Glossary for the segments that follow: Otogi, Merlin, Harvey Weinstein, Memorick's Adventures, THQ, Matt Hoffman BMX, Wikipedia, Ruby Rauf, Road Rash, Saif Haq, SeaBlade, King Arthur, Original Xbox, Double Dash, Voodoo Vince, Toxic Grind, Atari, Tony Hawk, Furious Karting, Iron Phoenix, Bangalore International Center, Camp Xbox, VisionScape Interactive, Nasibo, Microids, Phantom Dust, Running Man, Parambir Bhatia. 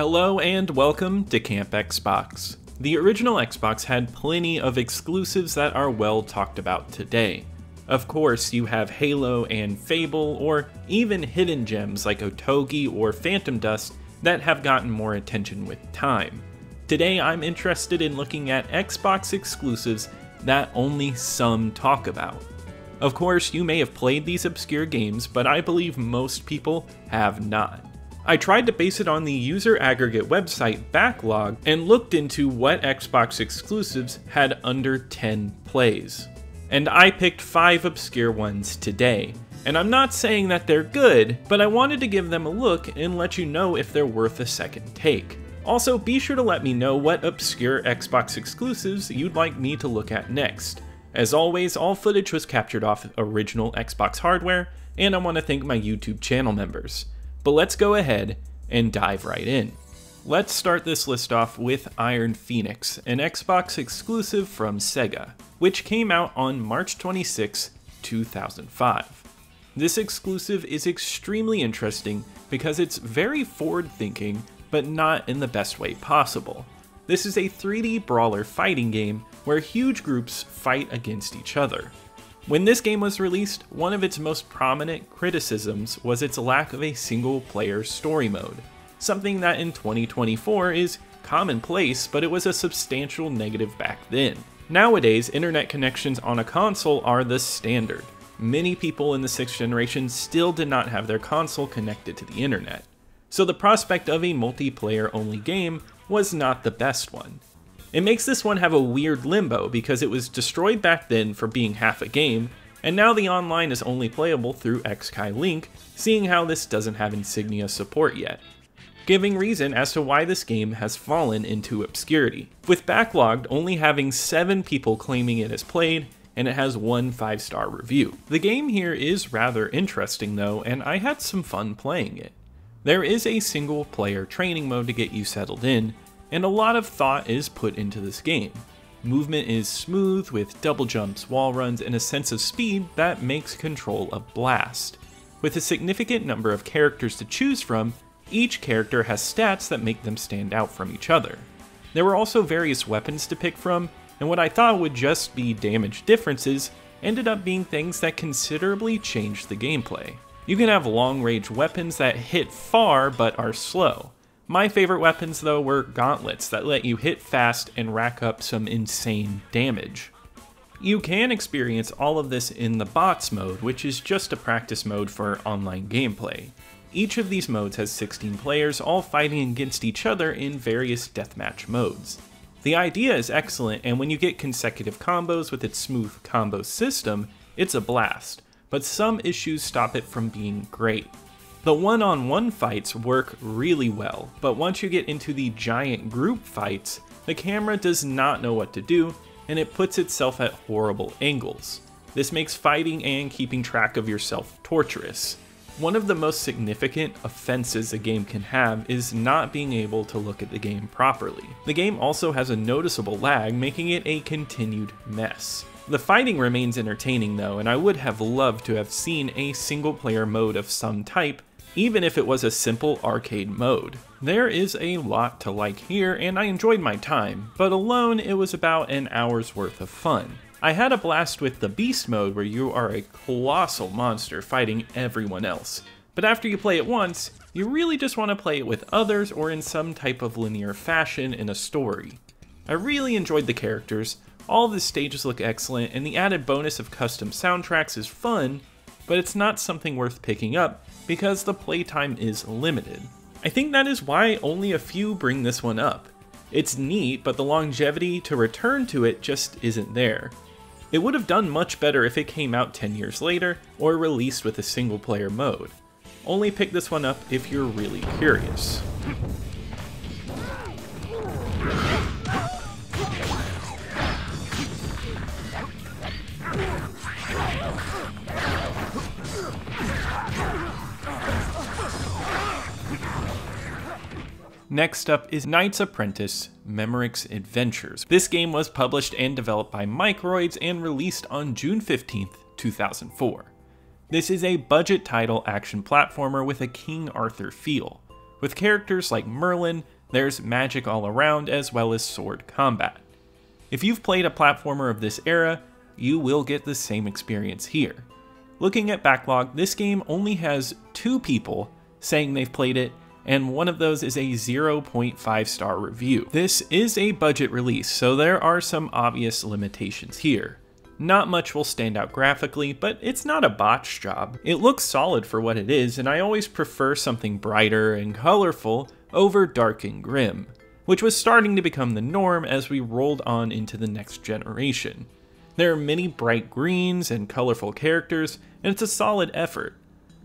Hello and welcome to Camp Xbox. The original Xbox had plenty of exclusives that are well talked about today. Of course, you have Halo and Fable, or even hidden gems like Otogi or Phantom Dust that have gotten more attention with time. Today I'm interested in looking at Xbox exclusives that only some talk about. Of course, you may have played these obscure games, but I believe most people have not. I tried to base it on the user aggregate website Backlog and looked into what Xbox exclusives had under 10 plays. And I picked 5 obscure ones today. And I'm not saying that they're good, but I wanted to give them a look and let you know if they're worth a second take. Also, be sure to let me know what obscure Xbox exclusives you'd like me to look at next. As always, all footage was captured off original Xbox hardware, and I want to thank my YouTube channel members. But let's go ahead and dive right in. Let's start this list off with Iron Phoenix, an Xbox exclusive from Sega, which came out on March 26, 2005. This exclusive is extremely interesting because it's very forward-thinking, but not in the best way possible. This is a 3D brawler fighting game where huge groups fight against each other. When this game was released, one of its most prominent criticisms was its lack of a single-player story mode, something that in 2024 is commonplace, but it was a substantial negative back then. Nowadays, internet connections on a console are the standard. Many people in the 6th generation still did not have their console connected to the internet, so the prospect of a multiplayer-only game was not the best one. It makes this one have a weird limbo because it was destroyed back then for being half a game, and now the online is only playable through XKai Link, seeing how this doesn't have Insignia support yet, giving reason as to why this game has fallen into obscurity, with Backlogged only having 7 people claiming it as played, and it has one 5-star review. The game here is rather interesting though, and I had some fun playing it. There is a single player training mode to get you settled in, and a lot of thought is put into this game. Movement is smooth with double jumps, wall runs, and a sense of speed that makes control a blast. With a significant number of characters to choose from, each character has stats that make them stand out from each other. There were also various weapons to pick from, and what I thought would just be damage differences ended up being things that considerably changed the gameplay. You can have long-range weapons that hit far but are slow. My favorite weapons though were gauntlets that let you hit fast and rack up some insane damage. You can experience all of this in the bots mode, which is just a practice mode for online gameplay. Each of these modes has 16 players, all fighting against each other in various deathmatch modes. The idea is excellent, and when you get consecutive combos with its smooth combo system, it's a blast, but some issues stop it from being great. The one-on-one fights work really well, but once you get into the giant group fights, the camera does not know what to do, and it puts itself at horrible angles. This makes fighting and keeping track of yourself torturous. One of the most significant offenses a game can have is not being able to look at the game properly. The game also has a noticeable lag, making it a continued mess. The fighting remains entertaining though, and I would have loved to have seen a single-player mode of some type, even if it was a simple arcade mode. There is a lot to like here, and I enjoyed my time, but alone it was about an hour's worth of fun. I had a blast with the beast mode where you are a colossal monster fighting everyone else, but after you play it once, you really just want to play it with others or in some type of linear fashion in a story. I really enjoyed the characters, all the stages look excellent, and the added bonus of custom soundtracks is fun, but it's not something worth picking up because the playtime is limited. I think that is why only a few bring this one up. It's neat, but the longevity to return to it just isn't there. It would have done much better if it came out 10 years later or released with a single player mode. Only pick this one up if you're really curious. Next up is Knight's Apprentice, Memorick's Adventures. This game was published and developed by Microids and released on June 15, 2004. This is a budget title action platformer with a King Arthur feel. With characters like Merlin, there's magic all around as well as sword combat. If you've played a platformer of this era, you will get the same experience here. Looking at backlog, this game only has 2 people saying they've played it, and one of those is a 0.5 star review. This is a budget release, so there are some obvious limitations here. Not much will stand out graphically, but it's not a botched job. It looks solid for what it is, and I always prefer something brighter and colorful over dark and grim, which was starting to become the norm as we rolled on into the next generation. There are many bright greens and colorful characters, and it's a solid effort.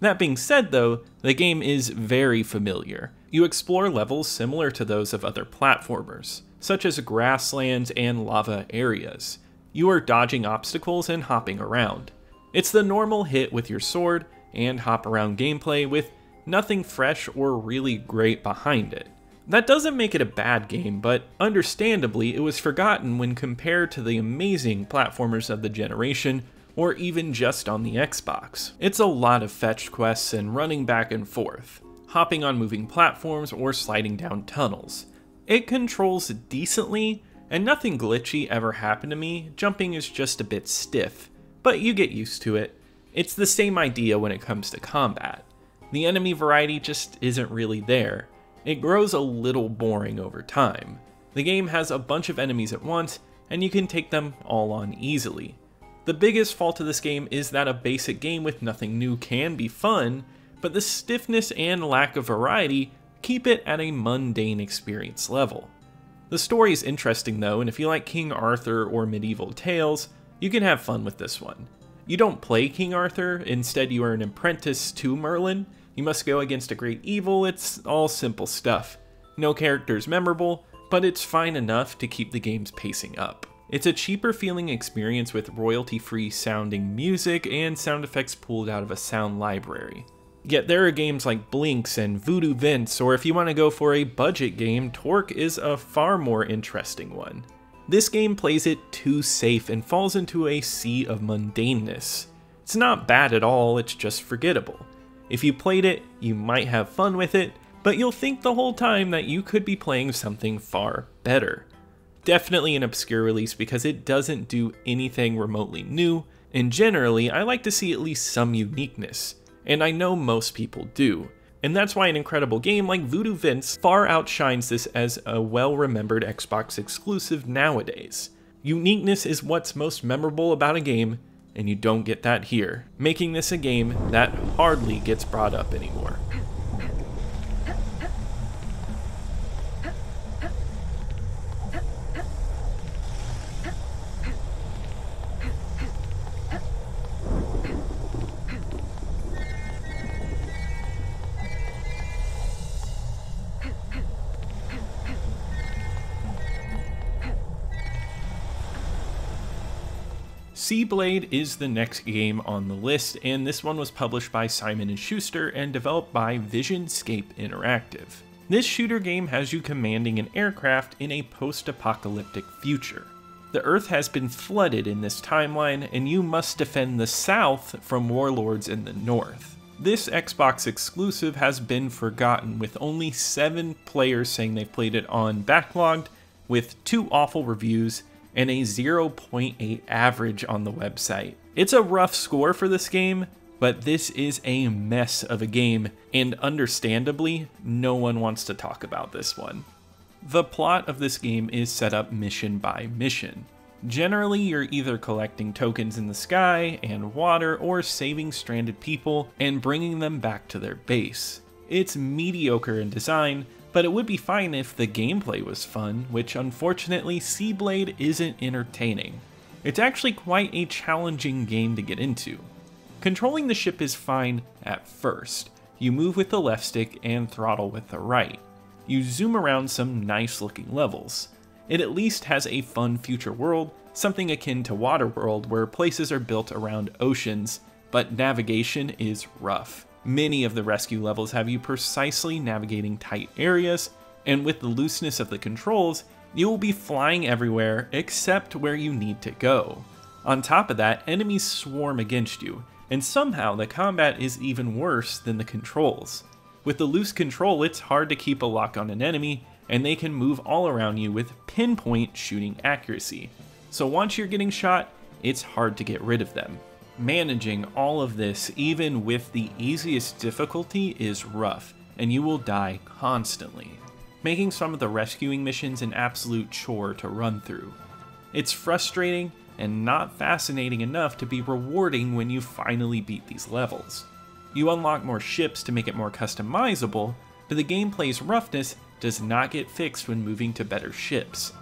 That being said though, the game is very familiar. You explore levels similar to those of other platformers, such as grasslands and lava areas. You are dodging obstacles and hopping around. It's the normal hit with your sword and hop around gameplay with nothing fresh or really great behind it. That doesn't make it a bad game, but understandably it was forgotten when compared to the amazing platformers of the generation, or even just on the Xbox. It's a lot of fetch quests and running back and forth, hopping on moving platforms or sliding down tunnels. It controls decently, and nothing glitchy ever happened to me. Jumping is just a bit stiff, but you get used to it. It's the same idea when it comes to combat. The enemy variety just isn't really there. It grows a little boring over time. The game has a bunch of enemies at once, and you can take them all on easily. The biggest fault of this game is that a basic game with nothing new can be fun, but the stiffness and lack of variety keep it at a mundane experience level. The story is interesting though, and if you like King Arthur or medieval tales, you can have fun with this one. You don't play King Arthur, instead you are an apprentice to Merlin. You must go against a great evil. It's all simple stuff. No character's memorable, but it's fine enough to keep the game's pacing up. It's a cheaper feeling experience with royalty-free sounding music and sound effects pulled out of a sound library. Yet there are games like Blinks and Voodoo Vince, or if you want to go for a budget game, Torque is a far more interesting one. This game plays it too safe and falls into a sea of mundaneness. It's not bad at all, it's just forgettable. If you played it, you might have fun with it, but you'll think the whole time that you could be playing something far better. Definitely an obscure release because it doesn't do anything remotely new, and generally I like to see at least some uniqueness, and I know most people do. And that's why an incredible game like Voodoo Vince far outshines this as a well-remembered Xbox exclusive nowadays. Uniqueness is what's most memorable about a game, and you don't get that here, making this a game that hardly gets brought up anymore. SeaBlade is the next game on the list, and this one was published by Simon & Schuster and developed by VisionScape Interactive. This shooter game has you commanding an aircraft in a post-apocalyptic future. The Earth has been flooded in this timeline, and you must defend the South from warlords in the North. This Xbox exclusive has been forgotten, with only 7 players saying they've played it on Backlogged, with 2 awful reviews and a 0.8 average on the website. It's a rough score for this game, but this is a mess of a game, and understandably, no one wants to talk about this one. The plot of this game is set up mission by mission. Generally, you're either collecting tokens in the sky and water or saving stranded people and bringing them back to their base. It's mediocre in design, but it would be fine if the gameplay was fun, which unfortunately SeaBlade isn't entertaining. It's actually quite a challenging game to get into. Controlling the ship is fine at first. You move with the left stick and throttle with the right. You zoom around some nice looking levels. It at least has a fun future world, something akin to Waterworld where places are built around oceans, but navigation is rough. Many of the rescue levels have you precisely navigating tight areas, and with the looseness of the controls, you will be flying everywhere except where you need to go. On top of that, enemies swarm against you, and somehow the combat is even worse than the controls. With the loose control, it's hard to keep a lock on an enemy, and they can move all around you with pinpoint shooting accuracy. So once you're getting shot, it's hard to get rid of them. Managing all of this, even with the easiest difficulty, is rough, and you will die constantly, making some of the rescuing missions an absolute chore to run through. It's frustrating and not fascinating enough to be rewarding when you finally beat these levels. You unlock more ships to make it more customizable, but the gameplay's roughness does not get fixed when moving to better ships.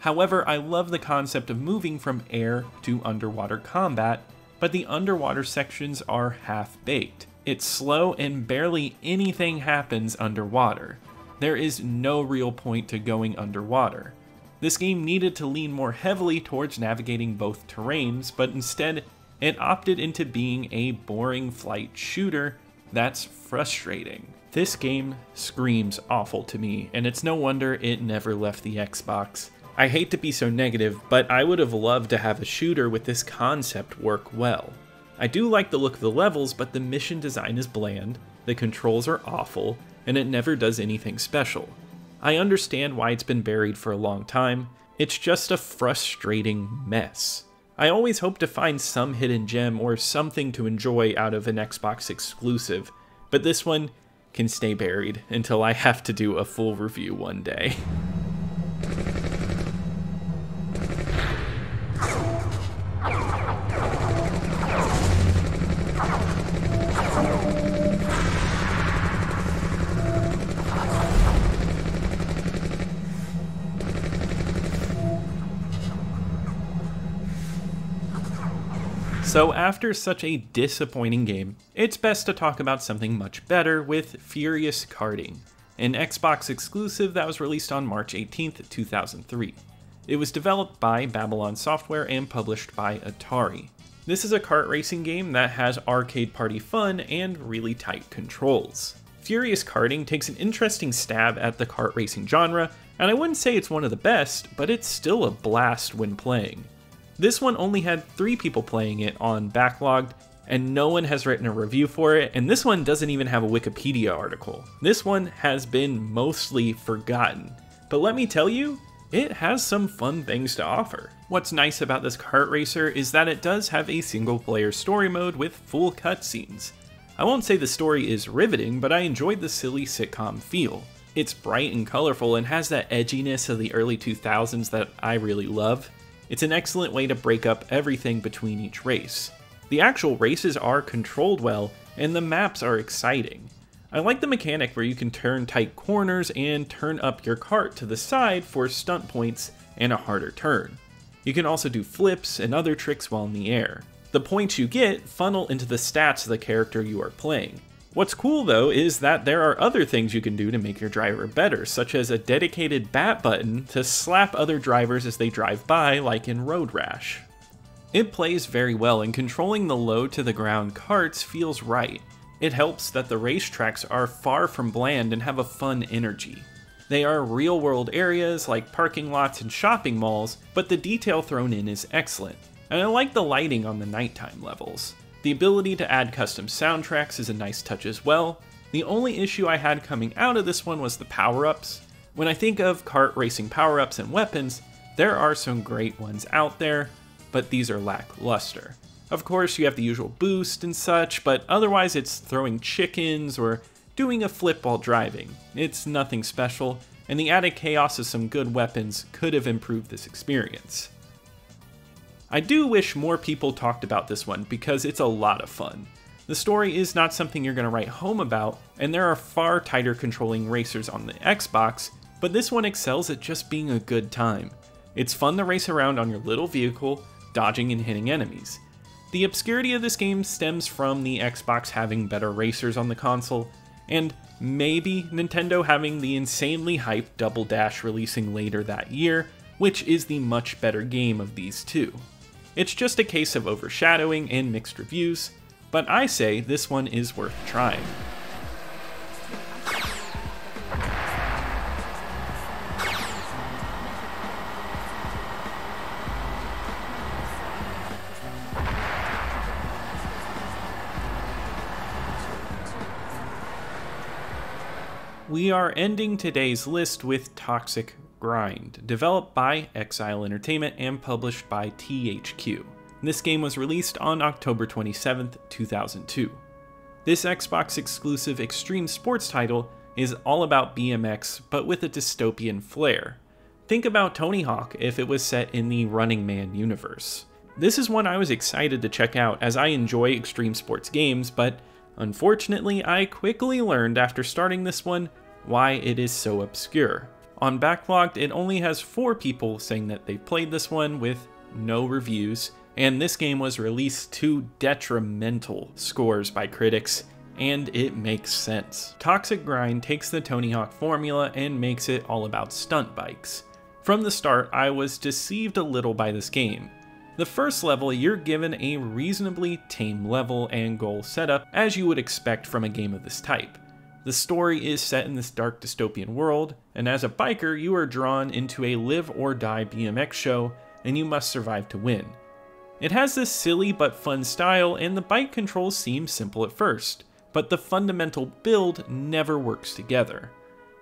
However, I love the concept of moving from air to underwater combat, but the underwater sections are half-baked. It's slow and barely anything happens underwater. There is no real point to going underwater. This game needed to lean more heavily towards navigating both terrains, but instead, it opted into being a boring flight shooter. That's frustrating. This game screams awful to me, and it's no wonder it never left the Xbox. I hate to be so negative, but I would have loved to have a shooter with this concept work well. I do like the look of the levels, but the mission design is bland, the controls are awful, and it never does anything special. I understand why it's been buried for a long time. It's just a frustrating mess. I always hope to find some hidden gem or something to enjoy out of an Xbox exclusive, but this one can stay buried until I have to do a full review one day. So after such a disappointing game, it's best to talk about something much better with Furious Karting, an Xbox exclusive that was released on March 18th, 2003. It was developed by Babylon Software and published by Atari. This is a kart racing game that has arcade party fun and really tight controls. Furious Karting takes an interesting stab at the kart racing genre, and I wouldn't say it's one of the best, but it's still a blast when playing. This one only had 3 people playing it on Backlogged, and no one has written a review for it, and this one doesn't even have a Wikipedia article. This one has been mostly forgotten, but let me tell you, it has some fun things to offer. What's nice about this kart racer is that it does have a single-player story mode with full cutscenes. I won't say the story is riveting, but I enjoyed the silly sitcom feel. It's bright and colorful and has that edginess of the early 2000s that I really love. It's an excellent way to break up everything between each race. The actual races are controlled well, and the maps are exciting. I like the mechanic where you can turn tight corners and turn up your cart to the side for stunt points and a harder turn. You can also do flips and other tricks while in the air. The points you get funnel into the stats of the character you are playing. What's cool though is that there are other things you can do to make your driver better, such as a dedicated bat button to slap other drivers as they drive by, like in Road Rash. It plays very well, and controlling the low to the ground carts feels right. It helps that the racetracks are far from bland and have a fun energy. They are real world areas like parking lots and shopping malls, but the detail thrown in is excellent, and I like the lighting on the nighttime levels. The ability to add custom soundtracks is a nice touch as well. The only issue I had coming out of this one was the power-ups. When I think of kart racing power-ups and weapons, there are some great ones out there, but these are lackluster. Of course, you have the usual boost and such, but otherwise it's throwing chickens or doing a flip while driving. It's nothing special, and the added chaos of some good weapons could have improved this experience. I do wish more people talked about this one because it's a lot of fun. The story is not something you're going to write home about, and there are far tighter controlling racers on the Xbox, but this one excels at just being a good time. It's fun to race around on your little vehicle, dodging and hitting enemies. The obscurity of this game stems from the Xbox having better racers on the console, and maybe Nintendo having the insanely hyped Double Dash releasing later that year, which is the much better game of these two. It's just a case of overshadowing and mixed reviews, but I say this one is worth trying. we are ending today's list with Toxic Grind, developed by Exile Entertainment and published by THQ. This game was released on October 27, 2002. This Xbox exclusive extreme sports title is all about BMX, but with a dystopian flair. Think about Tony Hawk if it was set in the Running Man universe. This is one I was excited to check out as I enjoy extreme sports games, but unfortunately I quickly learned after starting this one why it is so obscure. On Backlogged, it only has 4 people saying that they played this one with no reviews, and this game was released to detrimental scores by critics, and it makes sense. Toxic Grind takes the Tony Hawk formula and makes it all about stunt bikes. From the start, I was deceived a little by this game. The first level, you're given a reasonably tame level and goal setup, as you would expect from a game of this type. The story is set in this dark dystopian world, and as a biker, you are drawn into a live or die BMX show, and you must survive to win. It has this silly but fun style, and the bike controls seem simple at first, but the fundamental build never works together.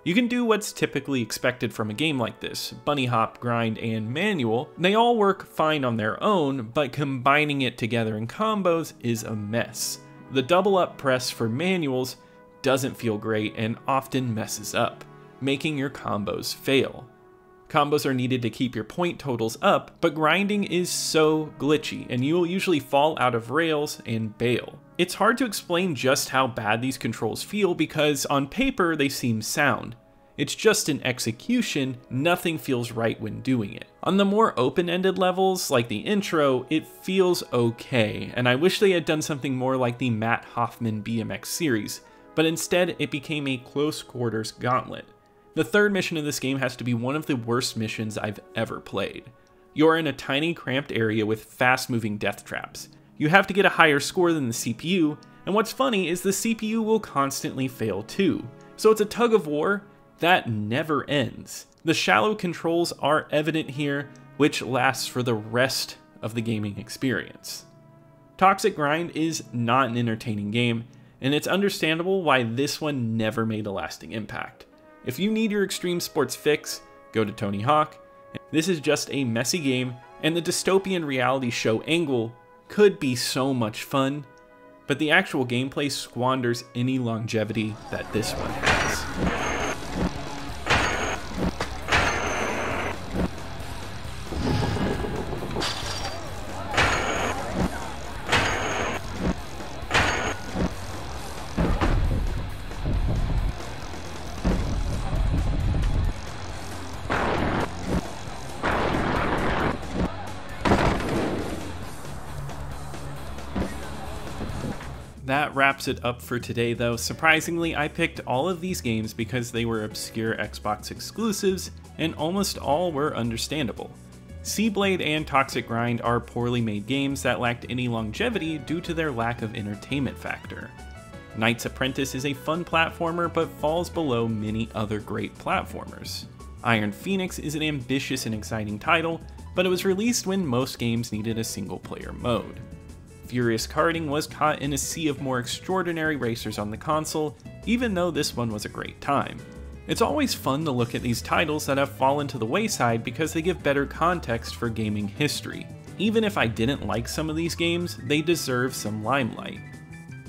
You can do what's typically expected from a game like this: bunny hop, grind, and manual. They all work fine on their own, but combining it together in combos is a mess. The double up press for manuals doesn't feel great and often messes up, making your combos fail. Combos are needed to keep your point totals up, but grinding is so glitchy, and you will usually fall out of rails and bail. It's hard to explain just how bad these controls feel because on paper they seem sound. It's just in execution, nothing feels right when doing it. On the more open-ended levels, like the intro, it feels okay, and I wish they had done something more like the Matt Hoffman BMX series, but instead it became a close quarters gauntlet. The third mission of this game has to be one of the worst missions I've ever played. You're in a tiny, cramped area with fast-moving death traps. You have to get a higher score than the CPU, and what's funny is the CPU will constantly fail too. So it's a tug-of-war that never ends. The shallow controls are evident here, which lasts for the rest of the gaming experience. Toxic Grind is not an entertaining game, and it's understandable why this one never made a lasting impact. If you need your extreme sports fix, go to Tony Hawk. This is just a messy game, and the dystopian reality show angle could be so much fun, but the actual gameplay squanders any longevity that this one has. That wraps it up for today though. Surprisingly, I picked all of these games because they were obscure Xbox exclusives, and almost all were understandable. SeaBlade and Toxic Grind are poorly made games that lacked any longevity due to their lack of entertainment factor. Knight's Apprentice is a fun platformer, but falls below many other great platformers. Iron Phoenix is an ambitious and exciting title, but it was released when most games needed a single-player mode. Furious Karting was caught in a sea of more extraordinary racers on the console, even though this one was a great time. It's always fun to look at these titles that have fallen to the wayside because they give better context for gaming history. Even if I didn't like some of these games, they deserve some limelight.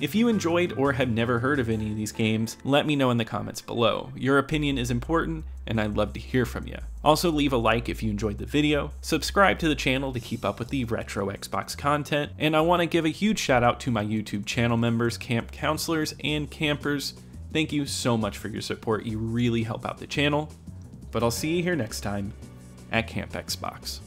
If you enjoyed or have never heard of any of these games, let me know in the comments below. Your opinion is important, and I'd love to hear from you. Also, leave a like if you enjoyed the video, subscribe to the channel to keep up with the retro Xbox content, and I want to give a huge shout out to my YouTube channel members, camp counselors, and campers. Thank you so much for your support, you really help out the channel. But I'll see you here next time at Camp Xbox.